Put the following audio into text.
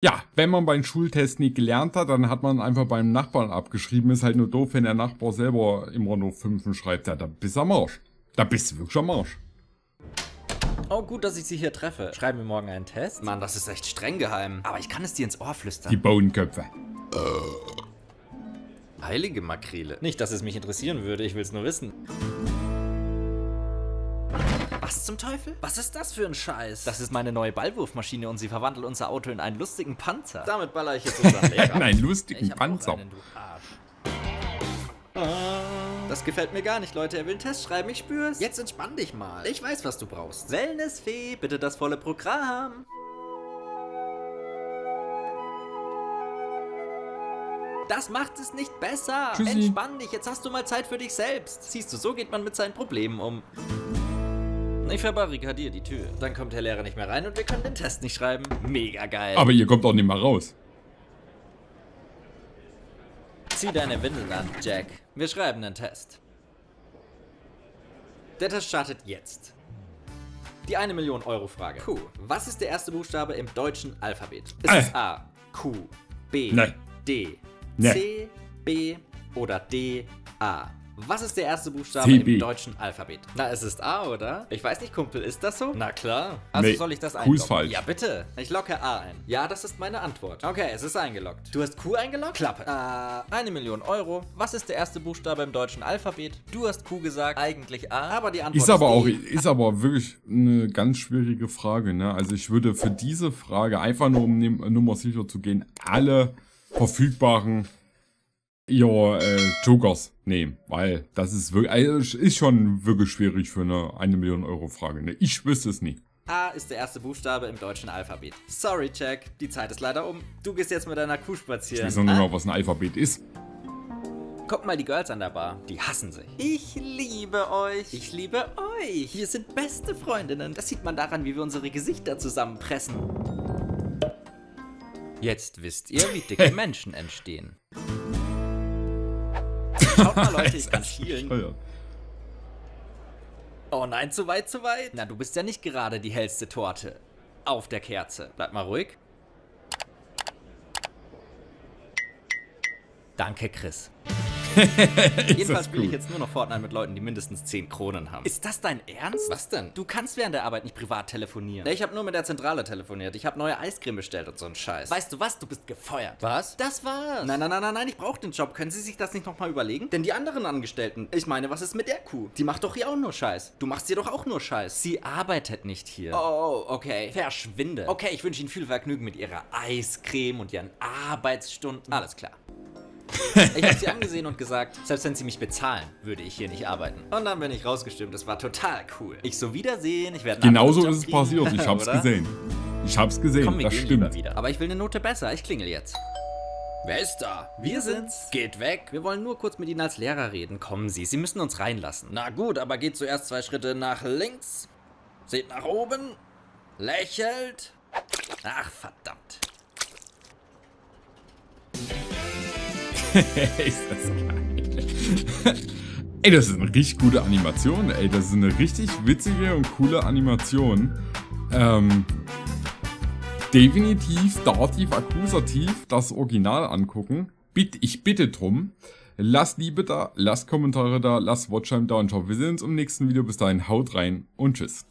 Ja, wenn man beim Schultest nicht gelernt hat, dann hat man einfach beim Nachbarn abgeschrieben. Ist halt nur doof, wenn der Nachbar selber immer nur 5 schreibt. Ja, da bist du am Arsch. Da bist du wirklich am Arsch. Oh, gut, dass ich sie hier treffe. Schreiben wir morgen einen Test? Mann, das ist echt streng geheim. Aber ich kann es dir ins Ohr flüstern. Die Bohnenköpfe. Heilige Makrele. Nicht, dass es mich interessieren würde. Ich will es nur wissen. Was zum Teufel? Was ist das für ein Scheiß? Das ist meine neue Ballwurfmaschine und sie verwandelt unser Auto in einen lustigen Panzer. Damit baller ich jetzt unseren Lehrer. In einen lustigen Panzer. Einen, du Arsch. Das gefällt mir gar nicht, Leute. Er will einen Test schreiben, ich spür's. Jetzt entspann dich mal. Ich weiß, was du brauchst. Wellnessfee, bitte das volle Programm. Das macht es nicht besser. Tschüssi. Entspann dich, jetzt hast du mal Zeit für dich selbst. Siehst du, so geht man mit seinen Problemen um. Ich verbarrikadiere die Tür. Dann kommt der Lehrer nicht mehr rein und wir können den Test nicht schreiben. Mega geil. Aber ihr kommt auch nicht mal raus. Zieh deine Windeln an, Jack. Wir schreiben den Test. Der Test startet jetzt. Die 1-Million-Euro-Frage. Q. Was ist der erste Buchstabe im deutschen Alphabet? Ist es A, Q, B, Nein. D, Nein. C, B oder D, A? Was ist der erste Buchstabe im deutschen Alphabet? Na, es ist A, oder? Ich weiß nicht, Kumpel, ist das so? Na klar. Also nee, soll ich das einloggen? Ja, bitte. Ich locke A ein. Ja, das ist meine Antwort. Okay, es ist eingeloggt. Du hast Q eingeloggt? Klappe. 1 Million Euro. Was ist der erste Buchstabe im deutschen Alphabet? Du hast Q gesagt, eigentlich A, aber die Antwort ist aber wirklich eine ganz schwierige Frage, ne? Also ich würde für diese Frage, einfach nur um Nummer sicher zu gehen, alle verfügbaren Jokers nehmen, weil das ist wirklich, also ist schon wirklich schwierig für eine 1-Million-Euro-Frage. Ne? Ich wüsste es nicht. A ist der erste Buchstabe im deutschen Alphabet. Sorry, Jack, die Zeit ist leider um. Du gehst jetzt mit deiner Kuh spazieren. Ich weiß noch nicht mal, was ein Alphabet ist. Guck mal die Girls an der Bar. Die hassen sich. Ich liebe euch. Ich liebe euch. Wir sind beste Freundinnen. Das sieht man daran, wie wir unsere Gesichter zusammenpressen. Jetzt wisst ihr, wie dicke Menschen entstehen. Schaut mal, Leute, ich kann schielen. Oh nein, zu weit, zu weit. Na, du bist ja nicht gerade die hellste Torte. Auf der Kerze. Bleib mal ruhig. Danke, Chris. Jedenfalls spiele ich jetzt nur noch Fortnite mit Leuten, die mindestens 10 Kronen haben. Ist das dein Ernst? Was denn? Du kannst während der Arbeit nicht privat telefonieren. Ich habe nur mit der Zentrale telefoniert. Ich habe neue Eiscreme bestellt und so einen Scheiß. Weißt du was? Du bist gefeuert. Was? Das war's. Nein, nein, nein, nein, nein. Ich brauche den Job. Können Sie sich das nicht nochmal überlegen? Denn die anderen Angestellten, ich meine, was ist mit der Kuh? Die macht doch hier auch nur Scheiß. Du machst hier doch auch nur Scheiß. Sie arbeitet nicht hier. Oh, okay. Verschwinde. Okay, ich wünsche Ihnen viel Vergnügen mit Ihrer Eiscreme und Ihren Arbeitsstunden. Alles klar. Ich habe sie angesehen und gesagt, selbst wenn sie mich bezahlen, würde ich hier nicht arbeiten. Und dann bin ich rausgestimmt, das war total cool. Ich so wiedersehen, ich werde... Genauso ist es passiert, ich hab's gesehen. Ich hab's gesehen, komm, das stimmt. Wieder. Aber ich will eine Note besser, ich klingel jetzt. Wer ist da? Wir sind's. Geht weg. Wir wollen nur kurz mit Ihnen als Lehrer reden, kommen Sie, Sie müssen uns reinlassen. Na gut, aber geht zuerst 2 Schritte nach links. Seht nach oben. Lächelt. Ach, verdammt. Ist das geil. Ey, das ist eine richtig gute Animation. Ey, das ist eine richtig witzige und coole Animation. Definitiv Dativ, Akkusativ, das Original angucken. Ich bitte drum. Lasst Liebe da, lasst Kommentare da, lasst Watchtime da und ciao. Wir sehen uns im nächsten Video. Bis dahin, haut rein und tschüss.